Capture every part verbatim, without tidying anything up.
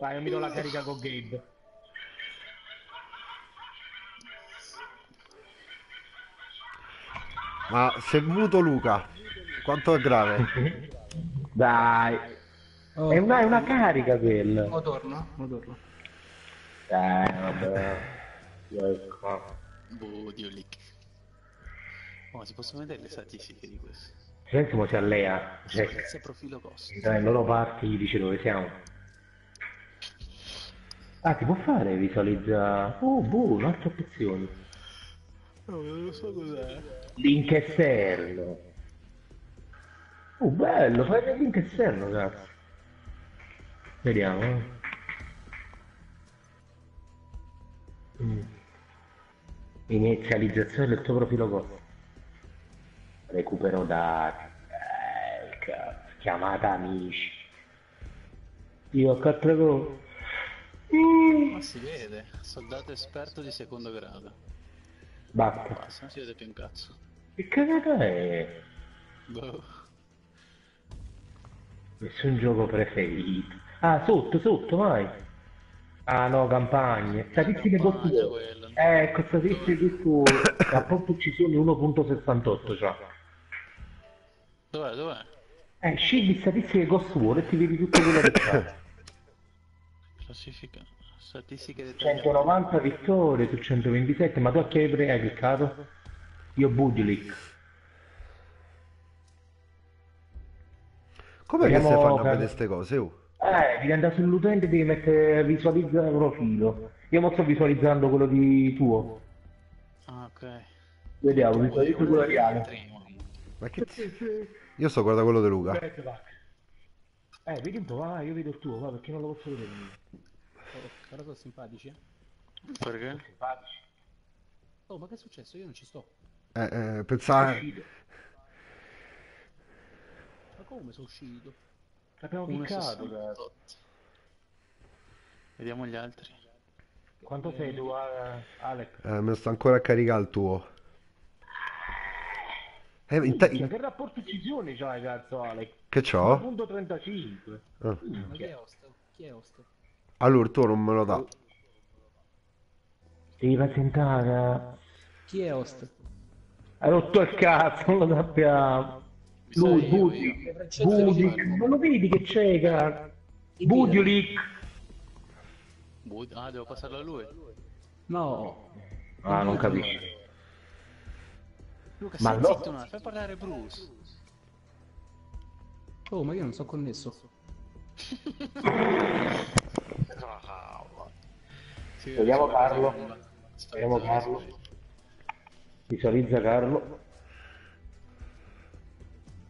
Vai, io mi do la carica con Gabe. Ma sei muto Luca, quanto è grave? Dai, oh, è, una, è una carica quella. Mo torno, mo torno. Dai, vabbè. Boh, Dio Lick. Oh, si possono vedere le statistiche di questi? Senti, mo c'è Lea. Cioè, profilo costo. Dai, loro parti gli dice dove siamo. Ah, ti può fare visualizza... Oh, boh, un'altra opzione. No, non lo so cos'è. Link esterno. Oh, bello, fai del link esterno, cazzo. Vediamo, eh. Mm. Inizializzazione del tuo profilo costo. Recupero dati, eh, cazzo, chiamata amici. Io ho quattro gol. Mm. Ma si vede, soldato esperto di secondo grado. Basta. Basta, non si vede più un cazzo. Che cagata è? Boh. Nessun gioco preferito. Ah, sotto, sotto, vai. Ah no, campagne. Statistiche botture. Eh, ecco, statistiche botture. Rapporto uccisioni uno punto sessantotto, cioè. Dov'è, dov'è? Eh, scegli statistiche Ghost War e ti vedi tutto quello che c'è. Classifica. Statistiche dettagliate. centonovanta vittorie su centoventisette, ma tu a che hai cliccato? Io Budilic. Come che si fanno a vedere queste cose? Uh? Eh, devi andare sull'utente e devi mettere visualizza profilo. Io mo sto visualizzando quello di tuo. Ah, ok. Vediamo, visualizzo quello di Ale. Ma che io sto guardando quello di Luca. Eh, vedi un po', va, io vedo il tuo, va, perché non lo posso vedere. Però sono simpatici. Perché? Sono simpatici. Oh, ma che è successo? Io non ci sto. Eh, eh, pensavo... Ma come sono uscito? L'abbiamo cliccato. Vediamo gli altri. Quanto eh... sei tu, Alex? Eh, me lo sto ancora a caricare il tuo. Eh, in te... Che rapporto uccisioni c'hai, cazzo, Alex? Che c'ho? uno punto trentacinque. Ah. Ma chi è Osto? Chi è Osto? Allora, tu non me lo dà. Devi presentare. Chi è Osto? Ha rotto il cazzo, non lo sappiamo. Lui, Budic, Budic, non lo vedi che c'è, cara? Budiulic. Bud ah, devo passarlo a lui? No. Ah, non capisci. Luca, ma no. Zitto, no. Fai parlare Bruce. Oh, ma io non sono connesso. Sì, vediamo Carlo. Vediamo Carlo. Visualizza Carlo.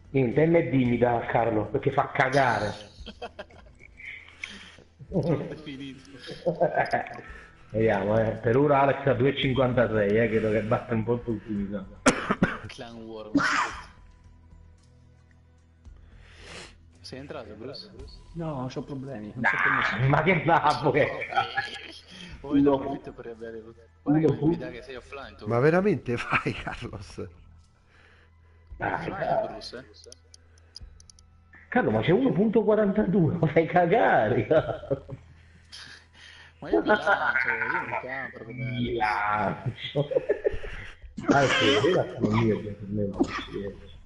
Niente, M D mi dà Carlo, perché fa cagare. Vediamo, eh. Per ora Alex ha due cinquantasei, eh, credo che batta un po' tutti, mi sa. Clan War. Sei entrato, Bruce? No, c'ho problemi. Non nah, so ma che babbo che è? Lo approfitto per avere... Guarda che mi dà che sei offline, tu. Ma veramente fai, Carlos? Ah, Carlo, ma c'è uno punto quarantadue, ma fai cagare! Ma io mi lancio, io mi capro come... Mi lancio!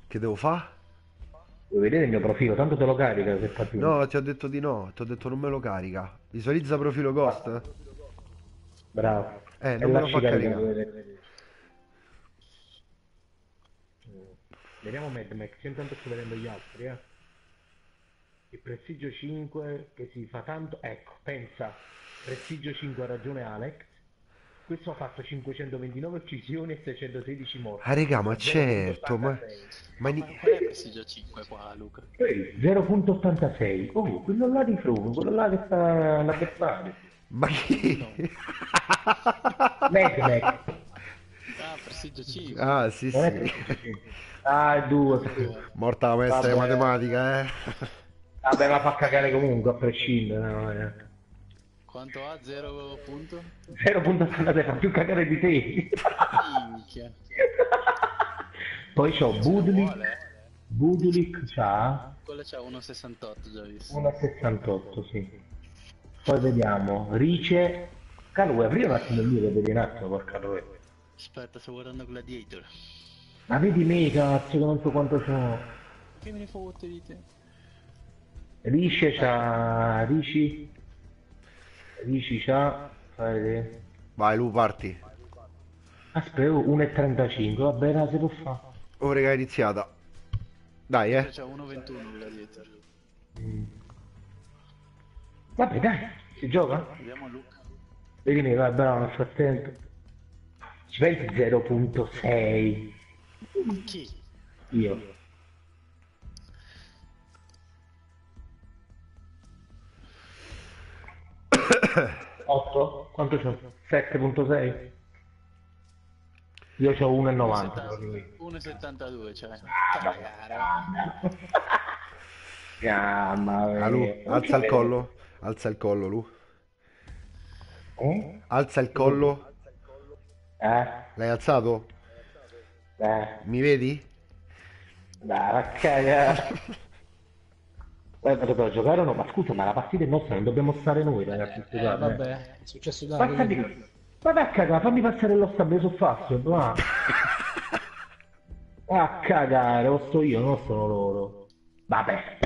Che devo fare? Vuoi vedere il mio profilo? Tanto te lo carica se fa più. No, ti ho detto di no, ti ho detto non me lo carica. Visualizza profilo Ghost. Bravo. Eh, non me lo fa caricare. Vediamo Mad Max, io intanto sto vedendo gli altri, eh. Il prestigio cinque che si fa tanto, ecco, pensa, prestigio cinque ha ragione Alex, questo ha fatto cinquecentoventinove uccisioni e seicentosedici morti. Ah regà, ma certo, ma... Ma, ma qual è il prestigio cinque qua, Luca? zero punto ottantasei, oh, quello là di Froome, quello là che sta l'avversario. Ma chi? No. Mad Max. Ah, prestigio cinque. Ah, sì, sì. Ah, due. Morta la maestra di matematica, eh. Vabbè, ma fa cagare comunque, a prescindere. No, eh. Quanto ha? zero punto? zero punto ottantasei, fa più cagare di te. Minchia. Poi c'ho Budulik. Budulik c'ha... Quello c'ha uno punto sessantotto, già visto. uno punto sessantotto, sì. Poi vediamo Rice. Caro, vuoi aprire un attimo il mio, vedi un attimo, porca dove. Aspetta, sto guardando Gladiator. Ma vedi me, cazzo, non so quanto sono. Che me ne fotte di te? Rice c'ha... Rici? Rici c'ha... Fai vedere. Vai, Lu, parti. Aspetta, uno e trentacinque, va bene, se può fare. Oh, raga, è iniziata. Dai, eh. C'è uno e ventuno Gladiator. Mm. Vabbè, dai, si gioca? Vediamo Luca. Vedi me, va bravo, non sto attento. Sventi zero punto sei. Chi? Io. otto? Quanto c'ho? sette punto sei? Io c'ho uno e novanta. uno e settantadue, cioè. Cagare. Lu, alza il collo. Alza il collo, Lu. Eh? Alza il collo. Eh? L'hai alzato? Eh. Mi vedi? Dai, va a cagare. Guarda, dobbiamo giocare o no? Ma scusa, ma la partita è nostra, non dobbiamo stare noi, ragazzi. Eh, eh, vabbè, è successo da me. Vada a cagare, fammi passare lo stabile sul fazzo, va. Va a cagare, lo sto io, non sono loro. Vabbè.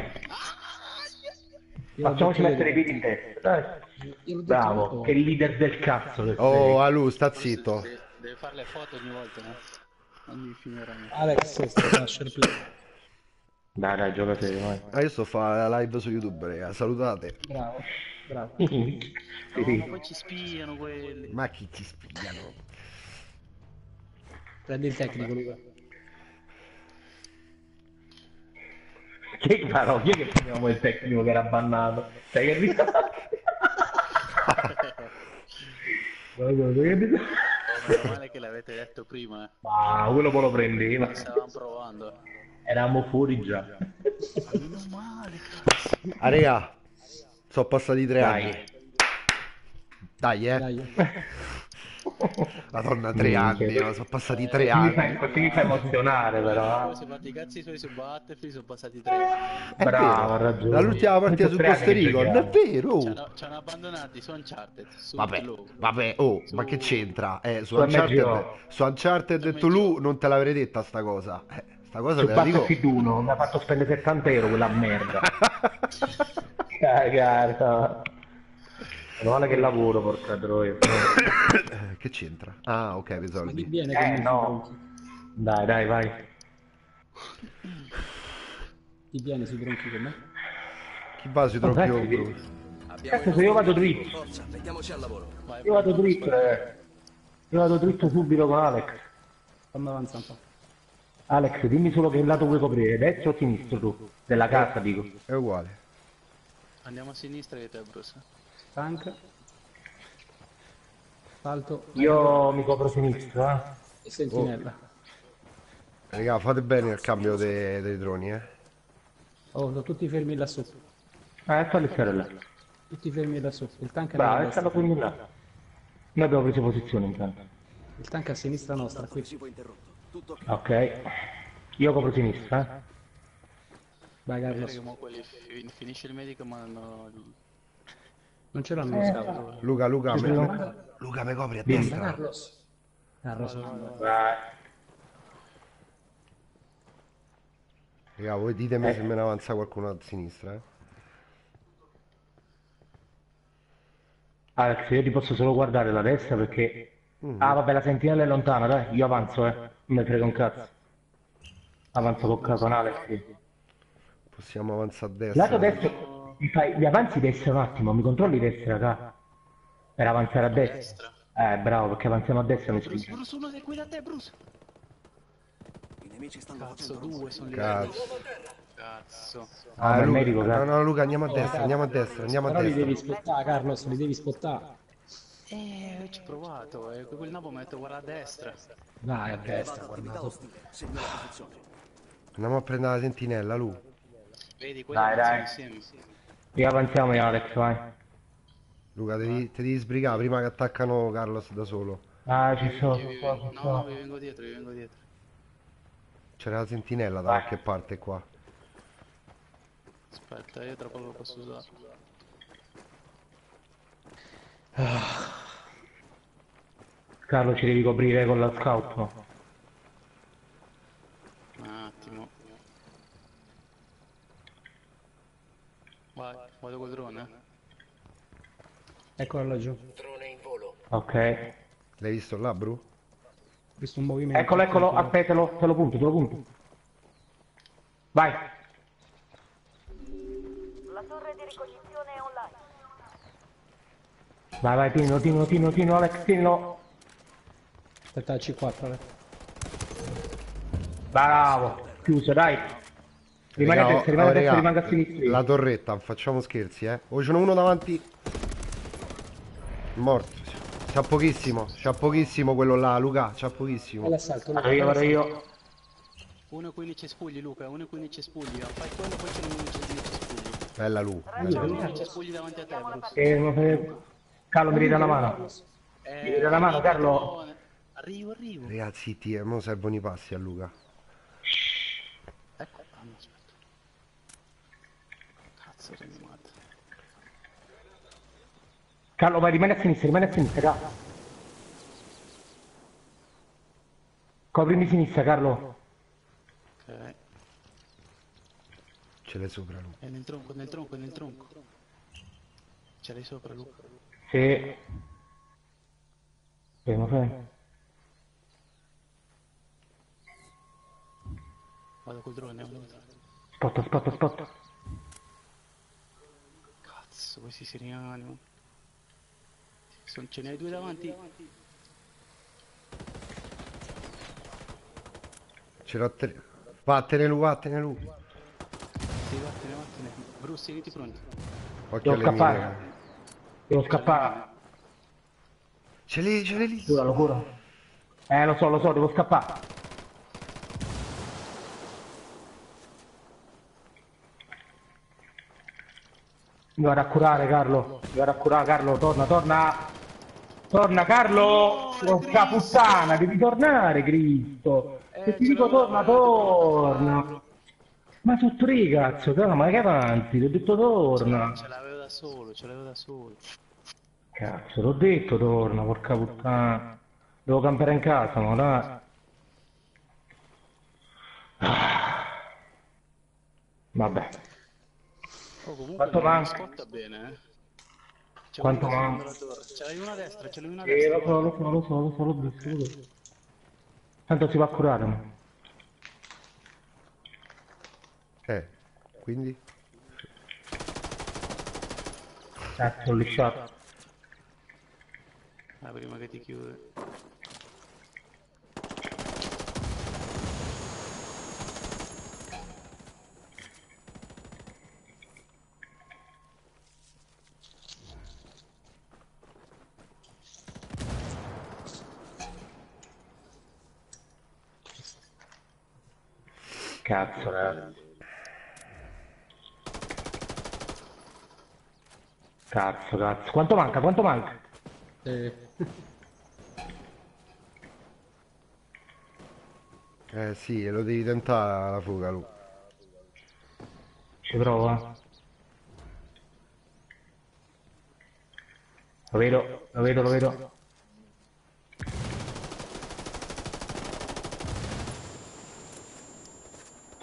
Facciamoci mettere i piedi in testa, dai. Bravo, che leader del cazzo del oh, Alu, sta zitto. Deve, deve fare le foto ogni volta, no? Ogni finirano. Alex, sta play. Dai, dai, gioca serio, vai. Ah, io sto a fare la live su YouTube, raga, salutate. Bravo, bravo. Sì, no, sì. Ma poi ci spiano quelli. Ma chi ci spiano? Prendi il tecnico, Luca. Che caro, chi è che prendiamo il tecnico che era bannato? Sai che ride? Meno male che l'avete detto prima. Ma quello poi lo prendeva. Stavamo provando. Eravamo fuori già. Meno male. Ah, raga, sono passati tre Dai. anni. Dai, eh. Dai. Madonna, tre anni, no? Sono passati tre eh, anni. Ti mi fa emozionare, però. Sono fatti i cazzi suoi su Battlefield, sono passati tre anni. Eh, bravo, ha ragione. Dall'ultima partita su Costa Rica, davvero? Ci hanno abbandonati su Uncharted. Su vabbè, vabbè, oh, su... ma che c'entra? Eh, su, su Uncharted, su Uncharted tu Lu non te l'avrei detta sta cosa. Eh, sta cosa su te la dico. uno mi ha fatto spendere settanta euro quella merda. Cagata. Meno male che lavoro, porca troia. Che c'entra? Ah, ok, risolvi. Viene, eh, no. Dai, dai, vai. Chi viene sui tronchi con me? Chi va sui tronchi con me? Cazzo, se io vado dritto. Forza, mettiamoci al lavoro. Vai, io vado dritto, eh. Io vado dritto subito con Alex. Fammi avanzare un po'. Alex, dimmi solo che lato vuoi coprire, destra o sinistro tu? Della casa, dico. È uguale. Andiamo a sinistra che te, Bruce. Tank. Salto. Io mi copro a sinistra, eh. E sentinella. Oh. Raga, fate bene il cambio dei, dei droni, eh. Oh, sono tutti fermi là sotto. Ah, ecco le sorelle. Tutti fermi là sotto. Il tank è là. È stato fermi là. Noi abbiamo preso posizione intanto. Il tank è a sinistra nostra, qui. Ok. Io copro a sinistra, eh. Vai, Carlo. Finisce il medico ma non... Non ce l'hanno eh, usato. Luca, Luca, me, me, Luca, mi copri a destra. Carlos. Carlos. No, no, no. Vai. Raga, voi ditemi eh. se me ne avanza qualcuno a sinistra, eh. Alex, io ti posso solo guardare la destra perché... Mm. Ah, vabbè, la sentinella è lontana, dai. Io avanzo, eh. Non mi frega un cazzo. Avanzo con caso, Alex. Possiamo avanzare a destra. Lato destro... Mi, fai, mi avanzi destra un attimo, mi controlli destra, raga. Per avanzare a destra. Eh, bravo, perché avanziamo a destra. Mi Bruce, Bruce, uno è qui da te, Bruce. I nemici stanno cazzo, due sono lì. Cazzo. Cazzo. Ah, ah, Luca, medico, no, no, Luca, andiamo a destra, andiamo a destra, andiamo a destra. Però li devi spottare, Carlos, li devi spottare. Eh, ci ho provato, eh. Quel napo mi ha detto guarda a destra. Vai, a destra, guardato. Andiamo a prendere la sentinella, Lu. Vedi, quelli dai, dai. Insieme, insieme. E avanziamo io, Alex, vai. Luca, te devi, te devi sbrigare prima che attaccano Carlos da solo. Ah, ci sono, ci sono, no, no, vi vengo dietro, vi vengo dietro. C'era la sentinella da qualche parte qua. Aspetta, io tra poco lo posso usare. Carlo, ci devi coprire con la scout, no? Un attimo. Vai, vado col drone. Eccolo laggiù. Drone in volo. Ok. L'hai visto là, Bru? Ho visto un movimento. Eccolo, eccolo, aspetta, te, te lo punto, te lo punto. Vai. La torre di ricognizione è online. Vai, vai, tienilo, tienilo, tienilo, tienilo, Alex, tienilo. Aspetta, C quattro, Alex. Bravo, chiuso, dai. Rimane a destra, rimane a destra, rimanga a sinistra. La torretta, facciamo scherzi, eh. O ce n'è uno davanti. Morto. C'ha pochissimo, c'ha pochissimo quello là, Luca, c'ha pochissimo. L'assalto, Luca. Arrivo, vado io. uno quindici spugli, Luca, uno quindici spugli. Fai quello, poi c'è uno quindici spugli. Bella, Luca. uno quindici spugli davanti a te, Luca. Carlo, mi dai una mano. Eh, mi dai una mano, Carlo. Arrivo, arrivo. Ragazzi, ti mo servono i passi a Luca. Ecco, aspetta. Cazzo, sono animato. Carlo, vai, rimani a sinistra, rimani a sinistra, Carlo. Coprimi sinistra, Carlo. Ok. Ce l'hai sopra, Luca. È nel tronco, nel tronco, nel tronco. Ce l'hai sopra, Luca. Sì. Prima, prima. Vado col drone, vado col drone. Spotta, spotta, spotta. Cazzo, questi seriani. Sono... Ce ne hai due davanti. Ce l'ho tre. Vattene lui, vattene lui. Sì, vattene, vattene. Bruce, siediti pronti. Occhio alle mie. Devo scappare. Ce l'hai, ce l'hai lì. Locura, locura. Eh, lo so, lo so, devo scappare. Mi vado a curare, Carlo. Mi vado a curare, Carlo. Torna, torna. Torna, Carlo. Porca puttana, devi tornare, Cristo. Se ti dico torna, torna. Ma tu tre, cazzo, ma che avanti? Ti ho detto torna. Solo, ce l'avevo da solo. Cazzo, l'ho detto, torna, porca puttana. Devo campare in casa, no, dai. Ah. Vabbè. Oh, quanto manca? Bene, eh. Quanto manca? Ce l'hai una a destra, ce l'hai una a destra. Eh, lo so, lo so, lo so, lo so, lo so, lo so. Tanto si va a curare, ma. Eh, quindi? Cazzo, ho lisciato. Ah, prima che ti chiude. Cazzo, ragazzi. Cazzo, cazzo. Quanto manca? Quanto manca? Eh, eh sì, lo devi tentare la fuga, Lu. Ci prova. Lo vedo, lo vedo, lo vedo.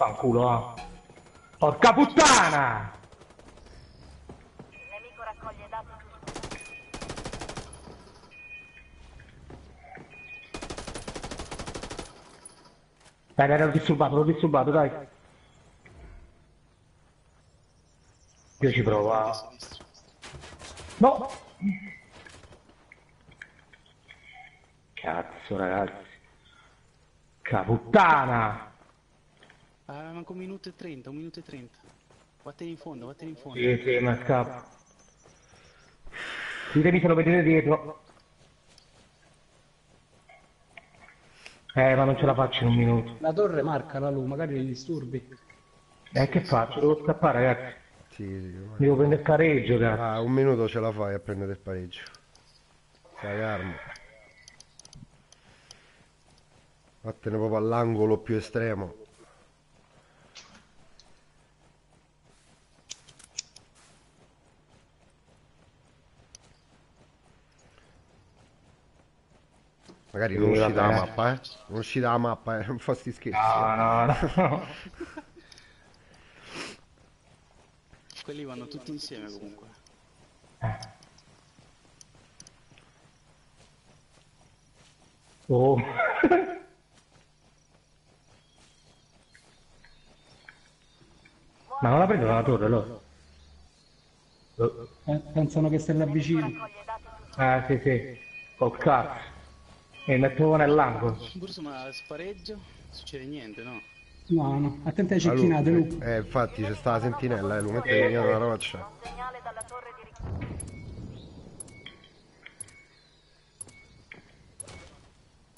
Fanculo, ah. Porca puttana! Dai, dai, l'ho disturbato, l'ho disturbato, dai. Io ci provo. A... No! Cazzo, ragazzi. Caputtana! Uh, manco un minuto e trenta, un minuto e trenta. Vattene in fondo, vattene in fondo. Sì, sì, ma scappa. Ditemi se lo vedete dietro. Eh, ma non ce la faccio in un minuto. La torre marca la Lu, magari li disturbi. Eh, che faccio? Devo scappare, ragazzi. Sì, sì. Devo prendere il pareggio, ragazzi. Ah, un minuto ce la fai a prendere il pareggio. Sai, armo. Vattene proprio all'angolo più estremo. Magari non usci dalla mappa, eh. Non usci dalla mappa, eh. Non fa sti scherzi. No, no, no. Quelli vanno tutti insieme comunque. Eh. Oh. Ma non la prendono la torre loro? Lo... Pensano che se l'avvicino. Ah sì sì. Col cazzo. E mettono nell'angolo. Burso, ma spareggio? Non succede niente, no? No, no. Attenta ai cecchinate, Lu. Eh, infatti c'è sta la sentinella, eh, Lu, mette eh, eh. la roccia.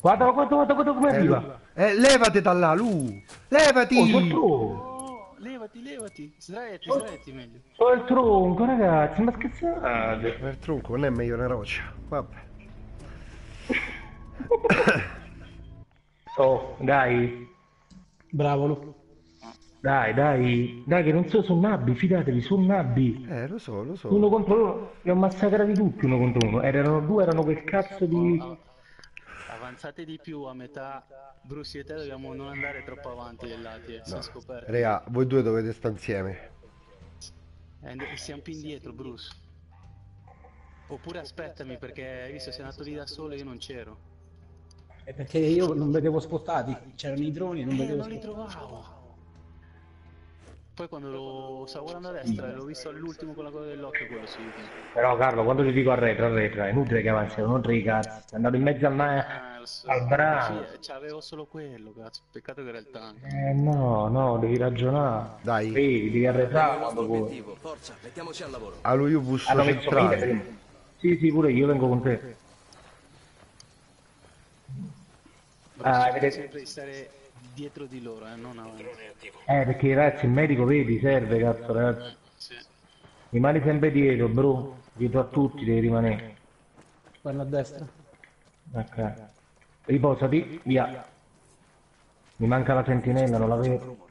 Guarda, guarda, guarda, guarda come arriva! Eh, levate da là, Lu! Levati! Oh, levati, levati! Sdraiati, sdraiati meglio! Oh, il tronco, ragazzi, ma scherzate! Ma il tronco non è meglio una roccia, vabbè. Oh, dai! Bravo, Lu! Dai, dai! Dai, che non so, sono nabbi, fidatevi, sono nabbi! Eh, lo so, lo so! Uno contro uno, li ho massacrati tutti uno contro uno! Erano due, erano quel cazzo di... Avanzate di più a metà, Bruce e te dobbiamo non andare troppo avanti dei lati, eh, no. Scoperto. Raga, voi due dovete stare insieme. Eh, siamo più indietro, Bruce. Oppure aspettami, perché hai visto, sei andato lì da solo e io non c'ero. È perché io non vedevo spostati, c'erano i droni e non vedevo eh, non li trovavo. Poi quando lo stavo guardando a destra, l'ho visto all'ultimo con la coda dell'occhio quello su YouTube. Però Carlo, quando ti dico arretra, arretra, è inutile che avanzi, non tre cazzo, è andato in mezzo al, ah, so, al brano. Sì, avevo solo quello, cazzo, peccato che era il tank. Eh no, no, devi ragionare. Dai. Sì, devi arretrare quando vuoi. Forza, mettiamoci al lavoro. Allo io busso allora, centrale. Sì, sì, pure io vengo con te. Ah, vedete? Dietro di loro, eh, non avanti. Eh, perché ragazzi, il medico vedi, serve, cazzo, ragazzi. Sì. Rimani sempre dietro, bro. Dietro a tutti devi rimanere. Guarda a destra. Ok. Riposati, via. Mi manca la sentinella, non la vedo.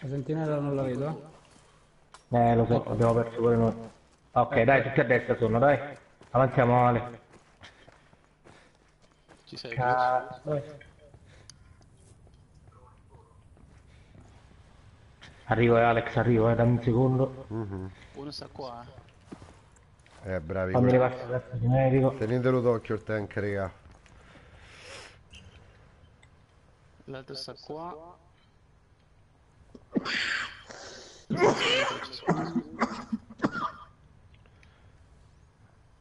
La sentinella non la vedo, eh? Eh, lo so, abbiamo perso pure noi. Ok, eh, dai, tutti a destra sono, dai. Avanziamo, Ale. Ci sei, cazzo. Arrivo, eh, Alex, arrivo, eh, dammi un secondo. Uh-huh. Uno sta qua. Eh, bravi. Fammi le parti, ragazzi, di medico. Tenetelo d'occhio il tank, raga. L'altro sta qua.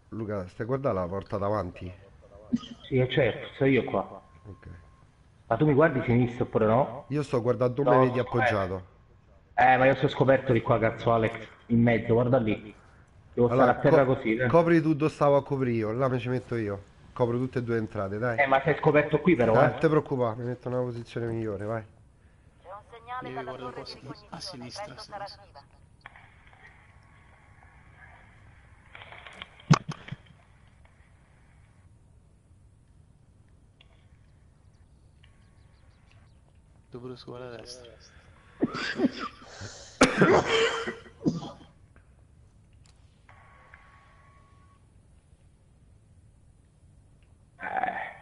Luca, stai guardando la porta davanti? Sì, è certo, sono io qua. Ok. Ma tu mi guardi sinistra oppure no? Io sto guardando dove no, vedi appoggiato. Eh, ma io sono scoperto di qua, cazzo, Alex, in mezzo, guarda lì. Devo allora, stare a terra co così, eh. Copri tu dove stavo a coprire io, là mi ci metto io. Copro tutte e due entrate, dai. Eh, ma sei scoperto qui però, dai, eh. Non ti preoccupare, mi metto in una posizione migliore, vai. C'è un segnale dalla torre di ricognizione, a sinistra, a sinistra. Dovrò scuola a destra. Eh,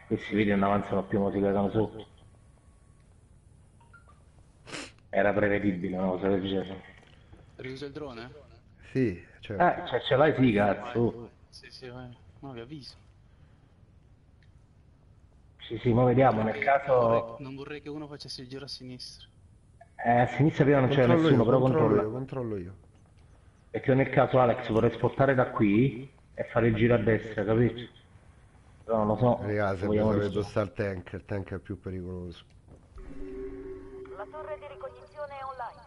questi video non avanzano più, ma si cadono su. Era prevedibile, no? Cosa succede? Riuso il drone? Sì, certo. Eh, cioè ce l'hai sì, cazzo. Sì, sì, vai. Ma vi avviso. Sì, sì, ma vediamo, nel caso... Non vorrei che uno facesse il giro a sinistra. Eh, a sinistra prima non c'era nessuno, io, però controllo io, controllo io. Perché nel caso Alex vorrei spostare da qui e fare il giro a destra, capito? Però non lo so. Raga, se vogliamo vedo sta il tank, il tank è più pericoloso. La torre di ricognizione è online.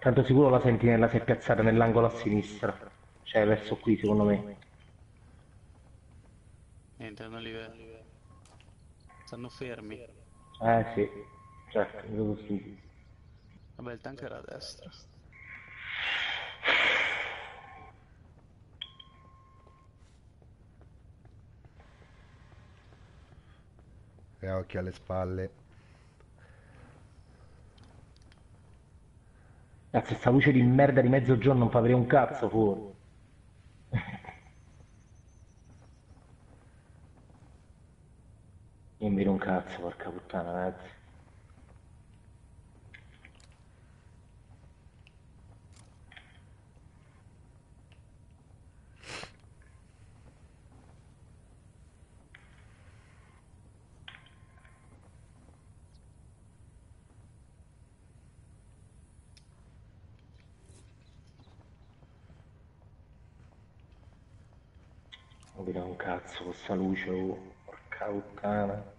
Tanto sicuro la sentinella si è piazzata nell'angolo a sinistra. Cioè verso qui, secondo me. Niente, non li vedo. Stanno fermi. Eh sì. Certo, sì. Vabbè, il tank era a destra. E occhi alle spalle. Cazzo, sta luce di merda di mezzogiorno non fa vedere un cazzo fuori. Non mi un cazzo, porca puttana, ragazzi. Non mi un cazzo questa luce, oh. Porca puttana.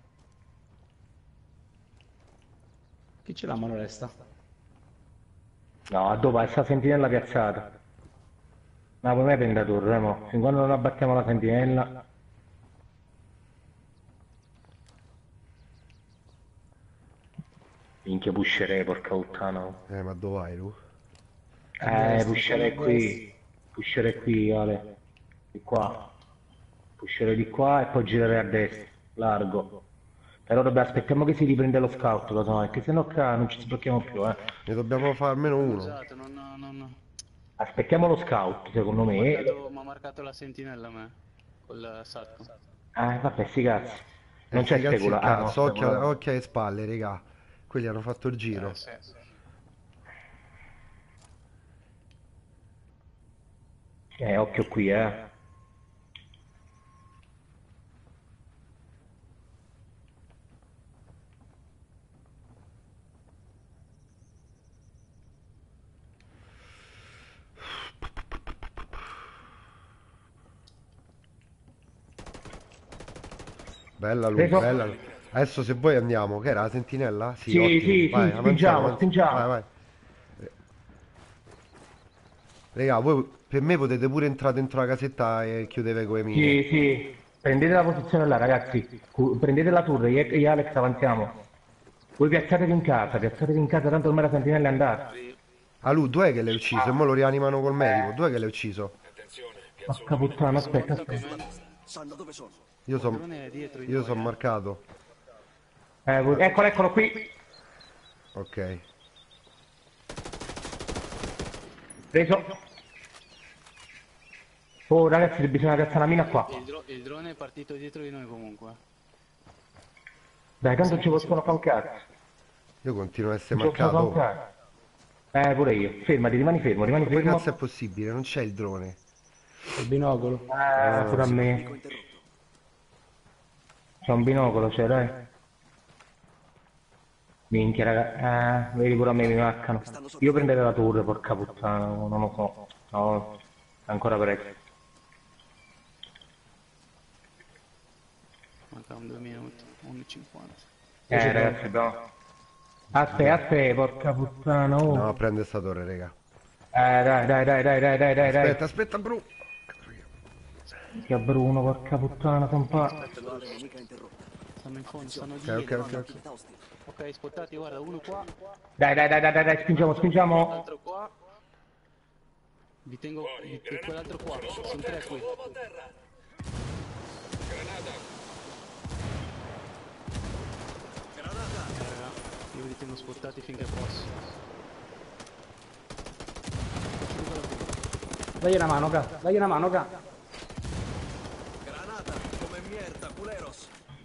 Chi ce l'ha a mano destra? No, a dopo è sta sentinella piazzata. Ma come me prende la torre, mo? Fin quando non abbattiamo la sentinella. Minchia, pusherei, porca puttana. Eh, ma dove vai, Lu? Eh, pusherei qui. Pusherei qui, Ale. Di qua. Pusherei di qua e poi girerei a destra. Largo. Però vabbè, aspettiamo che si riprende lo scout, casomai, che sennò qua non ci sblocchiamo più, eh. Ne dobbiamo fare almeno uno. Esatto, no, no, no, no. Aspettiamo lo scout, secondo me. Mi ha marcato, m'ha marcato la sentinella, ma col sacco. Ah, vabbè, sti cazzi. Non eh, c'è specula. Ah, no, occhio, no. Occhio alle spalle, raga. Quelli hanno fatto il giro. Eh, sì, sì. Eh, occhio qui, eh. Bella lui, Prego. Bella lui. Adesso se voi andiamo, che era la sentinella? Sì, sì, ottimo. Sì, vai, sì, spingiamo, spingiamo. Vai, vai. Raga, voi per me potete pure entrare dentro la casetta e chiudere con le mine. Sì, sì. Prendete la posizione là, ragazzi. Prendete la torre, io e Alex avantiamo. Voi piazzatevi in casa, piazzatevi in casa, tanto ormai la sentinella è andata. Ah, lui, due che l'hai ucciso, ah. E mo lo rianimano col medico, due che l'hai ucciso. Attenzione, porca puttana, aspetta, aspetta. Sando, dove sono? Io sono io sono marcato. Eh, eccolo, eccolo qui. Ok. Preso. Oh ragazzi, bisogna piazzare la mina qua. Il, dro il drone è partito dietro di noi comunque. Dai, tanto sì, ci possono pancare. Io continuo a essere ci marcato. Eh, pure io. Fermati, rimani fermo, rimani fermo. Come cazzo è possibile? Non c'è il drone. Il binocolo. Ah, pure a me. C'è un binocolo, cioè, dai. Minchia, raga. Eh, vedi pure a me mi mancano. Io prenderei la torre, porca puttana, non lo so. No, è ancora presto. Mancano due minuti, undici e cinquanta. Eh, ragazzi, abbiamo... Aspetta, aspetta, porca puttana. Oh. No, prende sta torre, raga. Eh, dai, dai, dai, dai, dai, dai, dai. Aspetta, aspetta, Bru. Che Bruno, porca puttana, compagno. Stanno in fondo, stanno di okay, okay, okay, okay. Ok, spottati, guarda, uno qua. Dai, dai, dai, dai, dai, spingiamo, spingiamo. L'altro qua. Vi tengo quell'altro qua, sono tre qui. Granata. Granata. Io vi tengo spottati finché posso. Dagli una mano, ca. Dagli una mano, ca.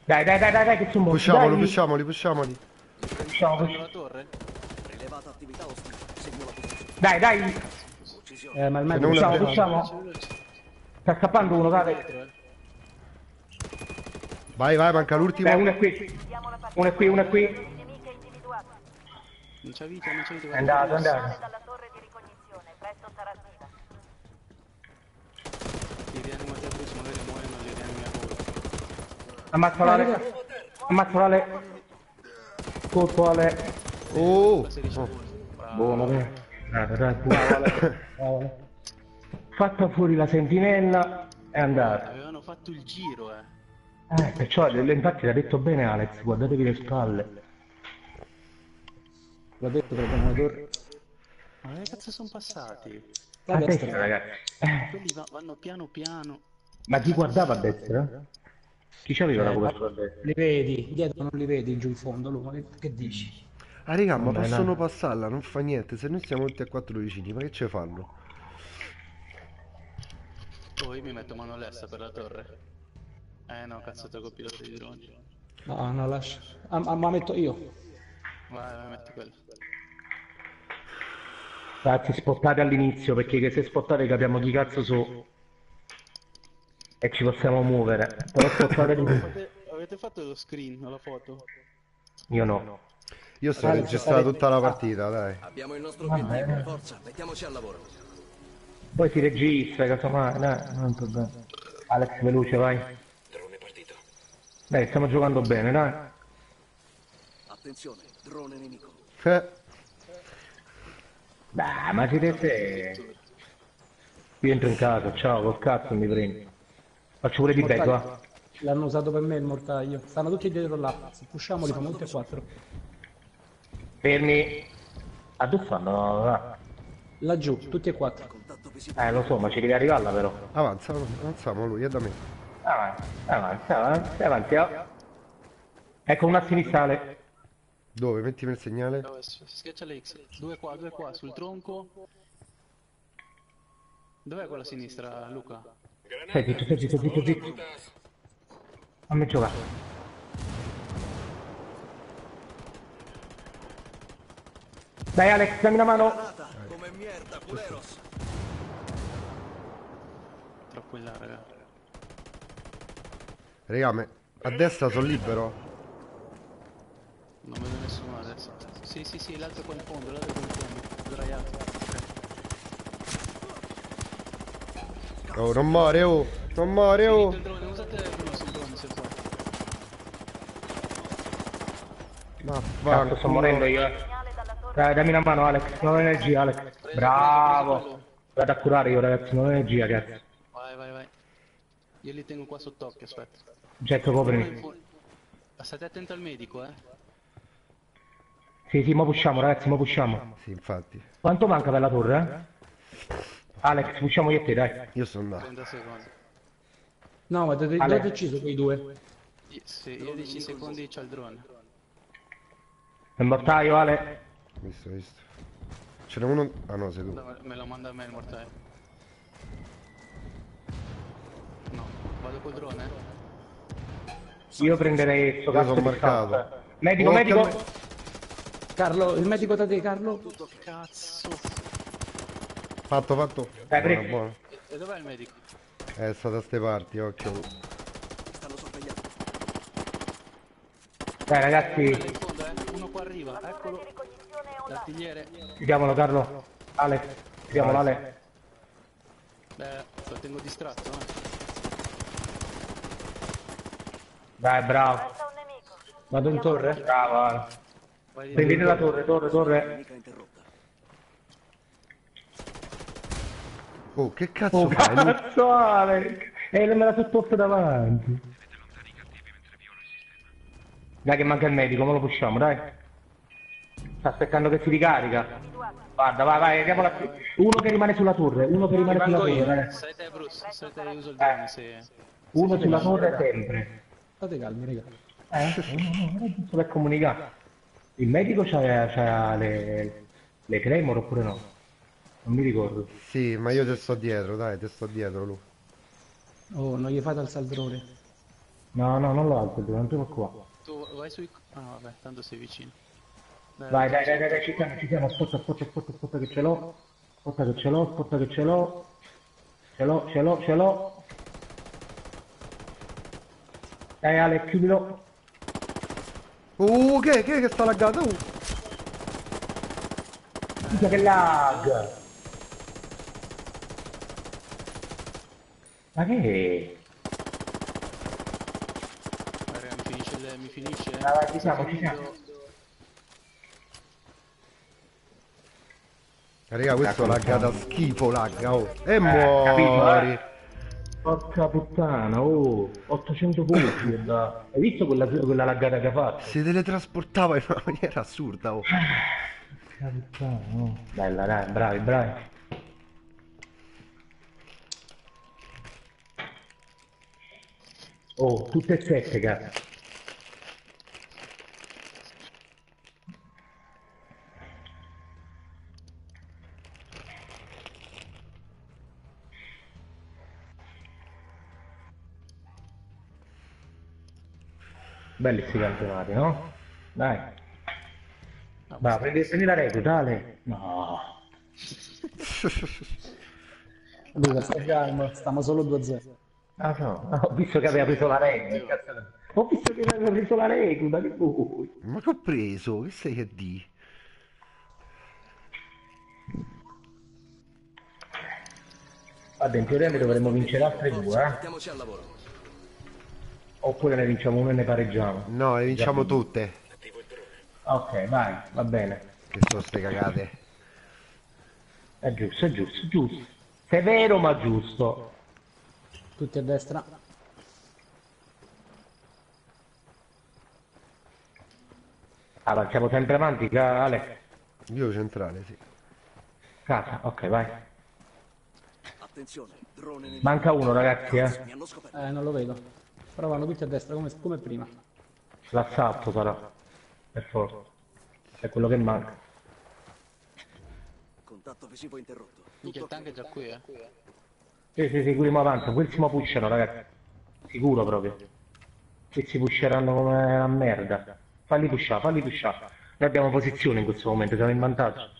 Dai, dai, dai, dai, dai, che sono morti. Pusciamoli, pusciamoli, pusciamoli. Pusciamo la torre. Rilevata attività ostile. Segno la torre. Dai, dai. Eh, ma almeno pusciamo, pusciamo. Sta scappando uno, dai. Vai, vai, manca l'ultimo. Dai, uno è qui. Uno è qui, uno è qui. Non c'è vita, non c'è vita. È andato, è andato. Li rianimati a questo, magari muoiono, li rianimati a loro. Ammazzo l'ale. Ammazzo l'ale. Colpo Ale. Oh. Oh. Buono, dai. Dai, dai, dai, dai. Fatta fuori la sentinella, è andata. Avevano fatto il giro, eh. Eh, perciò, infatti l'ha detto bene Alex, guardatevi le spalle. L'ha detto per una torre. Ma che cazzo sono passati? A destra, ragazzi. Quelli va, vanno piano piano. Ma chi guardava a destra? Chi c'aveva la copertura a destra? Li vedi, dietro non li vedi giù in fondo, Luca, che, che dici? Ah raga, ma Beh, possono no. passarla, non fa niente, se noi siamo tutti a quattro vicini, ma che ce fanno? Poi mi metto mano all'esta per la torre. Eh no, cazzo, tocco il pilota di droni. No, no, lascia. Ah, ma metto io. Ma metto quello. Ragazzi, spottate all'inizio, perché se spottate capiamo chi cazzo so e ci possiamo muovere. Però spottate all'inizio. Avete fatto lo screen, la foto? Io no. Io sto registrando tutta la partita, dai. Abbiamo il nostro obiettivo, ah, forza, mettiamoci al lavoro. Poi si registra, casomai, no, non so bene. Alex, veloce, vai. Drone partito. Dai, stiamo giocando bene, dai. Attenzione, drone nemico. Eh. Bah, ma siete te. Io entro in casa, ciao, col cazzo mi prendo. Faccio pure di becco, va. L'hanno usato per me il mortaio. Stanno tutti dietro là, se pusciamoli fanno tutti e quattro. Fermi, adduffando, no, no. Laggiù, tutti e quattro. Eh, lo so, ma ci devi arrivarla però. Avanza, avanziamo lui, è da me. Avanza, avanza, avanza, avanti. Ecco, una a sinistra Ale. Dove? Mettimi il segnale. Dove, schiaccia le X. Due qua, due qua, sul tronco. Dov'è quella a sinistra, Luca? Stai zitto, stai zitto, zitto, zitto. Fammi giocare. Dai Alex, dammi una mano! Come merda, puleros! Troppo in là, raga. Raga, me... a destra sono libero. Non vedo nessuno a destra. Sì, sì, sì, l'altro qua in fondo, l'altro qua in fondo. Sdraiato. Oh, non muore, oh! Non muore, oh! Finito il drone, usate quello sul drone, se può. Ma vaffanculo. Sto morendo io, eh. Dai, dammi una mano Alex, non ho energia Alex. Bravo! Vado a curare io ragazzi, non ho energia ragazzi. Vai vai vai. Io li tengo qua sott'occhio, aspetta. Getto coprimi. State attento al medico, eh. Sì, sì, ma pusciamo ragazzi, ma pusciamo. Sì, infatti. Quanto manca per la torre, eh? Alex, pusciamo io e te, dai. Io sono là. No, ma l'ho deciso quei due. Sì, io dieci secondi c'ho il drone. È mortaio Ale. Visto, visto. Ce n'è uno... Ah no, sei tu. Me lo manda a me il mortaio. No, vado col drone. Io prenderei il suo caso marcato. Medico, oh, medico! Me... Carlo, il medico da te, Carlo. Tutto cazzo. Fatto, fatto. Dai, buono, buono. E, e dov'è il medico? È stato a ste parti, occhio. Stanno sorvegliando. Dai ragazzi. Uno qua arriva, eccolo. L'artigliere. Chiudiamolo Carlo. Ale. Chiudiamolo Ale. Beh, lo tengo distratto, eh. Dai, bravo. Vado in torre? Bravo, Ale. Prendete la torre, torre, torre. Oh, che cazzo oh, fai? Cazzo, Ale. E me la sono posta davanti. Dai che manca il medico, ma lo pusciamo, dai. Sta aspettando che si ricarica. Guarda, vai, vai, andiamo la... Uno che rimane sulla torre, uno che rimane sulla torre, ragazzi. Sai te Bruce, sai te uso il drone, se... Uno sulla torre sempre. State calmi, raga. Eh, no, no, giusto per comunicare. Il medico c'ha le... le Claymore oppure no? Non mi ricordo. Sì, ma io te sto dietro, dai, te sto dietro, lui. Oh, non gli fate alzare il drone. No, no, non lo alzo il drone, non prima qua. Tu vai sui... Ah, vabbè, tanto sei vicino. Vai, dai, dai, dai, dai, ci siamo, ci siamo, aspetta, aspetta, aspetta, aspetta che ce l'ho, aspetta che ce l'ho, aspetta che ce l'ho, ce l'ho, ce l'ho, ce l'ho. Dai Ale, chiudilo. Uh, che, che, che sta laggato? Uh. Scusa che lag! Ma che? Guarda, mi finisce, il... mi finisce. Eh. Ah, vai, ci siamo, ci siamo. Raga, questo lagga da schifo, lagga, oh. E eh, muori. Porca puttana, oh. ottocento punti. Da... Hai visto quella, quella laggata che ha fatto? Si teletrasportava in una maniera assurda, oh. Porca puttana, oh. Bella, dai, bravi, bravi. Oh, tutte e sette, cazzo. Belli sti campionati, no? Dai. Va, prendi, prendi la recluta, Ale. No. Luca, stai calmo, stiamo solo due a zero. Ah no, no, ho visto che aveva preso la recluta. Ho visto che aveva preso la recluta, che vuoi? Ma che ho preso? Che sei che di? Vabbè, in teoria ne dovremmo vincere altre due, eh? Oppure ne vinciamo una e ne pareggiamo? No, ne vinciamo tutte. Ok, vai, va bene. Che sono ste cagate. È giusto, è giusto, giusto. Severo ma giusto. Tutti a destra. Allora, siamo sempre avanti, Ale. Io centrale, sì. Casa, ok, vai. Manca uno, ragazzi, eh. Eh, non lo vedo. Però vanno tutti a destra come, come prima. L'assalto sarà. Per forza. È quello che manca. Contatto visivo interrotto. Il tank è già qui, eh. Sì, sì, sì, quelli avanti. Quelli si pushano, ragazzi. Sicuro proprio. Quelli si pusheranno come una merda. Falli pushare, falli pushare. Noi abbiamo posizione in questo momento, siamo in vantaggio.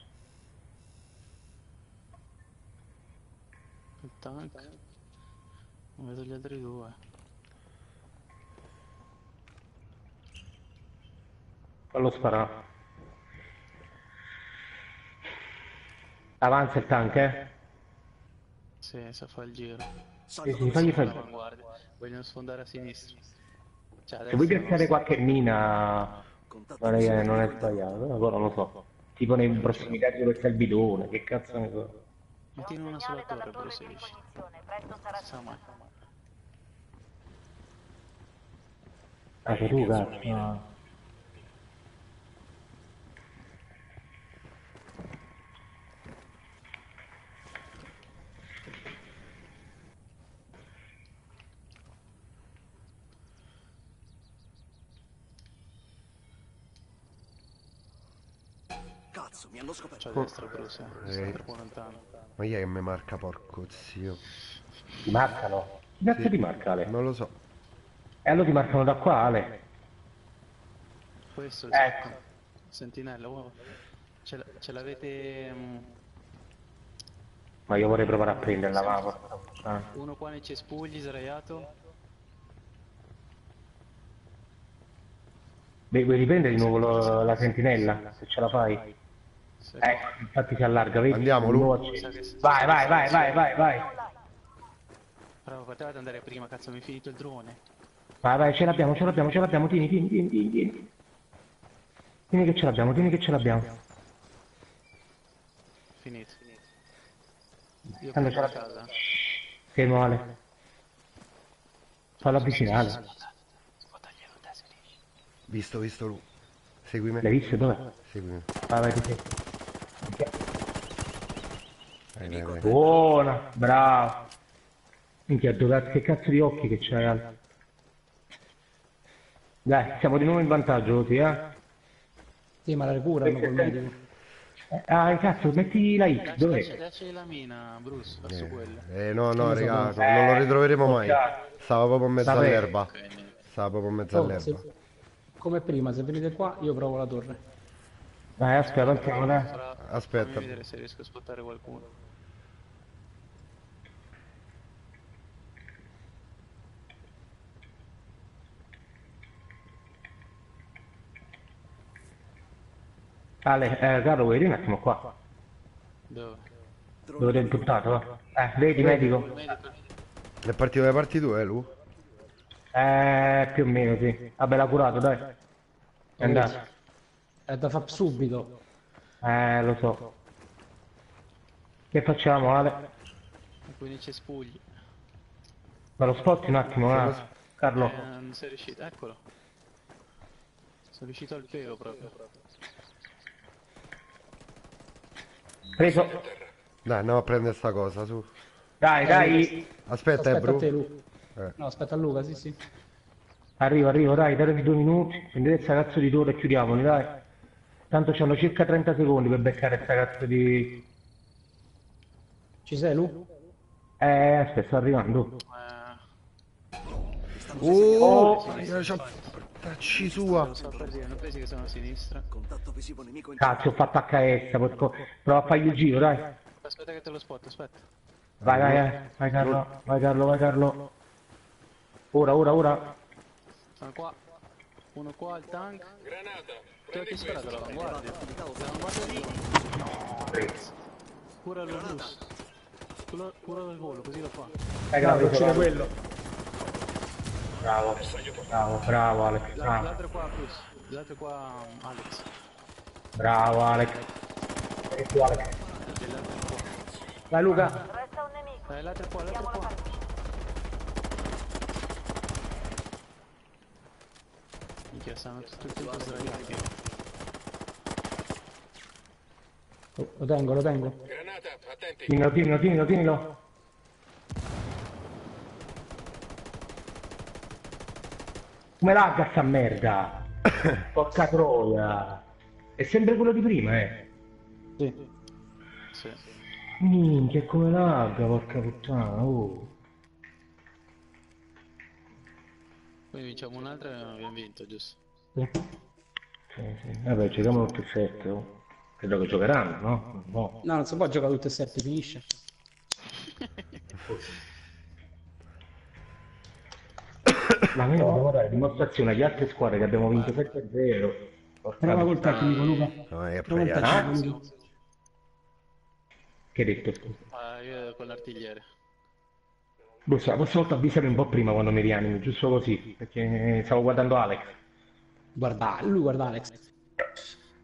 Il tank non vedo gli altri due. Fallo sparare. Avanza il tank, eh? Sì, sa fa il giro. Sì, sì, fagli fare il giro. Vogliono sfondare a sinistra. Cioè, se vuoi piazzare qualche mina non è, non è sbagliato, però non lo so. Tipo nei prossimità dove c'è il bidone, che cazzo ne so. Continua una sola torre, proseguisci. Ah, che tu, cazzo. Cazzo, mi hanno scoperto. C'è destra, però, sì. Ma chi è che mi marca, porco zio? Ti marcano? Chi cazzo ti marca, Ale? Non lo so. E allora ti marcano da qua, Ale. Questo, ecco. Sentinella, wow. Ce l'avete... Ma io vorrei provare a prenderla, va. Uno qua nei cespugli, sdraiato. Beh, vuoi riprendere di nuovo la sentinella, se ce la fai? Eh, infatti si allarga, vedi? Andiamo, lui. Vai, vai, vai, vai, vai, vai. Bravo, potevate andare prima, cazzo, mi è finito il drone. Vai, vai, ce l'abbiamo, ce l'abbiamo, ce l'abbiamo, tieni, tieni, tieni, tieni, tieni. Tieni che ce l'abbiamo, tieni che ce l'abbiamo. Finito, finito. Io prendo la casa. Che male. Fallo avvicinare. Visto, visto lui. Seguimi. L'hai visto? Dov'è? Seguimi. Ah, vai, vai, vai, vai, vai. Buona, bravo. Minchia, dove... che cazzo di occhi che c'hai, Al? Dai, siamo di nuovo in vantaggio, così, eh? Sì, ma la recuperano col medio. Ah, cazzo, metti la X, dov'è? Dacci la mina, Bruce, verso quella. Eh, no, no, raga, non lo ritroveremo mai. Stava proprio in mezzo all'erba. Stava proprio in mezzo all'erba. Come prima, se venite qua io provo la torre. Dai, aspetta, andiamo, dai. Aspetta. Fammi vedere se riesco a spottare qualcuno. Ale, eh, Carlo, vedi un attimo qua. Dove? Dove l'hai impuntato, va? Eh, vedi, medico. Le partite delle parti due, eh, lui? Eh, più o meno, sì. Vabbè, l'ha curato, dai. È andato. È da far subito. Eh, lo so. Che facciamo, Ale? Alcuni cespugli. Ma lo spotti un attimo, eh, lo... Carlo. Eh, non sei riuscito, eccolo. Sono riuscito al pelo proprio. Preso. Dai, andiamo a prendere sta cosa, su. Dai, dai. Aspetta, eh, bro. Eh. No, aspetta Luca, sì, sì. Arrivo, arrivo, dai, datevi due minuti. Prendete sta cazzo di torre e chiudiamoli, dai. Tanto c'hanno circa trenta secondi per beccare sta cazzo di... Ci sei, Lu? Eh, aspetta, sto arrivando. Uh, oh, oh, oh, Tacci sua. Non so per dire, non pensi che sono a sinistra. Cazzo, ho fatto H S, porco. Prova a fargli il giro, dai. Aspetta che te lo spot, aspetta. Vai, vai, vai, vai Carlo, vai Carlo, vai Carlo. Ora, ora, ora. Sono qua. Uno qua al tank. Granata. Ti ho chiesto la guardia. No, prezzo. Cura lo bus. Cura del volo, così lo fa. È grave, c'era quello. Bravo, bravo, bravo Alex. L'altro qua Cruz, l'altro qua Alex. Bravo Alex. E tu Alex. Vai Luca. Resta un nemico. Eh, l'altro qua, l'altro qua. Minchia, stanno tutto il tempo sdraiati. Lo tengo, lo tengo. Granata, attenti. Tienilo, tienilo, tienilo, tienilo. Come lagga sta merda? Porca troia! È sempre quello di prima, eh? Sì. Sì. Minchia, come lagga, porca puttana, oh! Poi vinciamo un'altra e abbiamo vinto, giusto? Sì. Sì, sì. Vabbè, giochiamo tutti e sette, oh. Credo che giocheranno, no? No, no, non si può giocare tutti e sette, finisce. Ma noi dobbiamo dare dimostrazione agli altre squadre che abbiamo vinto sette a zero. Prova col tecnico, Luca. No, è prova col tecnico. Che hai detto? Uh, io con l'artigliere. Questa volta avvisami un po' prima quando mi rianimo, giusto così, perché stavo guardando Alex. Guarda, lui guarda Alex.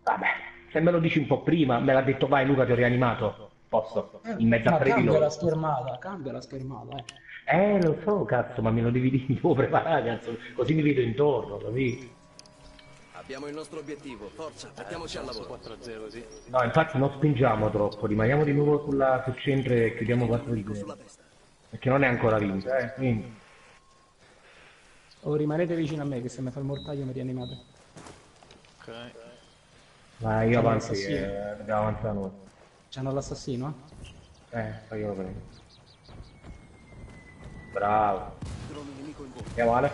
Vabbè, se me lo dici un po' prima, me l'ha detto vai Luca ti ho rianimato. Posso, in mezzo a tre di loro. Cambia la schermata, cambia la schermata, eh. Eh, lo so, cazzo, ma me lo devi dire, devo preparare, cazzo, così mi vedo intorno, capito? Abbiamo il nostro obiettivo, forza, mettiamoci eh, al lavoro. quattro a zero, sì. No, infatti non spingiamo troppo, rimaniamo di nuovo sulla, sul centro e chiudiamo quattro a zero. Perché non è ancora vinto, eh, quindi. Oh, rimanete vicino a me, che se mi fa il mortaio mi rianimate. Ok. Ma io avanti, eh, dobbiamo avanzare noi. C'hanno l'assassino, eh? Eh, poi io lo prendo. Bravo. Andiamo Alex.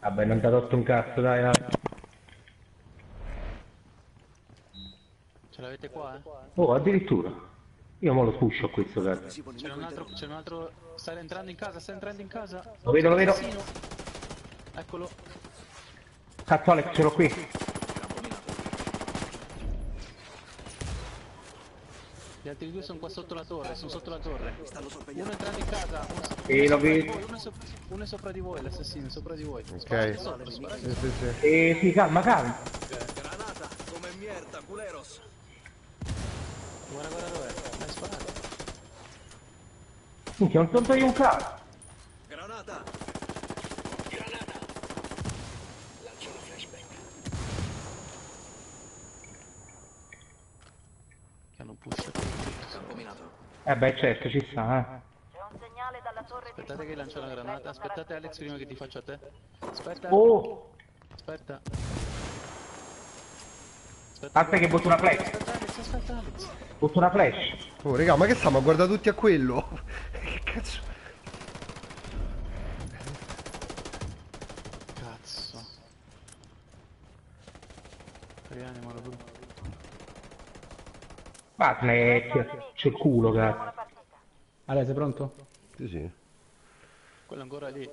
Vabbè non ti ha rotto un cazzo dai dai. Ce l'avete qua eh? Oh addirittura. Io mo lo puscio a questo cazzo. C'è un altro, c'è un altro. Sta entrando in casa, sta entrando in casa. Lo vedo, lo vedo. Eccolo. Cazzo Alex ce l'ho qui. Gli altri due sono qua sotto la torre, sono sotto la torre. Uno è entrato in casa, uno, sì, lo vedo. Voi, uno, è sopra, uno è sopra di voi, l'assassino è sopra di voi. Ok. Sopra, sopra. Sì, sì, sì. E sì, calma, calma. Granata, come merda, culeros. Guarda, guarda dov'è, l'hai sparato. Minchia, non sono io un cazzo. Granata. Granata. Lancio la flashback. Che hanno pushato. Eh beh certo ci sta eh. C'è un segnale dalla torre. Aspettate che lancio la granata. Aspettate Alex prima che ti faccio a te. Aspetta. Oh. Aspetta. Aspetta, aspetta che botto una flash. Aspetta Alex, aspetta Alex. Botto una flash. Oh raga ma che stiamo a guardare tutti a quello? Che cazzo. Cazzo. Rianimalo pure. Ma c'è il culo, cazzo. Ale, sei pronto? Sì, sì. Quello ancora lì.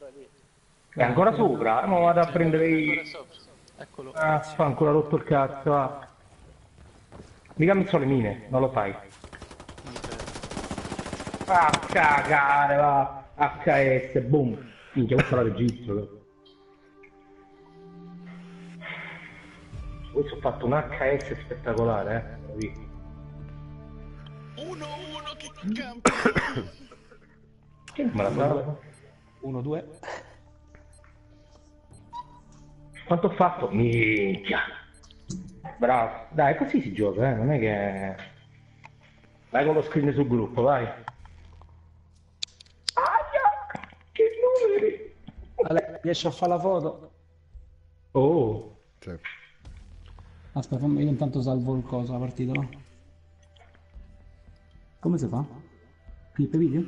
È ancora è sopra? Ancora... Ma vado a prendere i... Eccolo. Ah, fa ancora rotto il cazzo, ah. Mica mi sono le mine, non lo fai. Ah, cagare, va. H S, boom. Minchia, questo la registro. Questo ho fatto un H S spettacolare, eh. Capito? uno uno che campo. Che me la dava? uno due. Quanto ho fatto? Minchia. Bravo. Dai, così si gioca, eh, non è che vai con lo screen sul gruppo, vai. Aia! Che numeri! Ale, riesci a fare la foto? Oh. Sì. Aspetta, fammi io intanto salvo il coso, la partita, no? Come si fa? Clip video?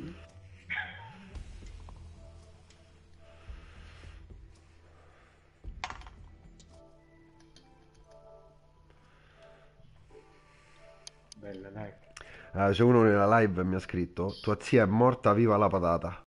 Bella, dai. Uh, c'è uno nella live mi ha scritto: tua zia è morta, viva la patata.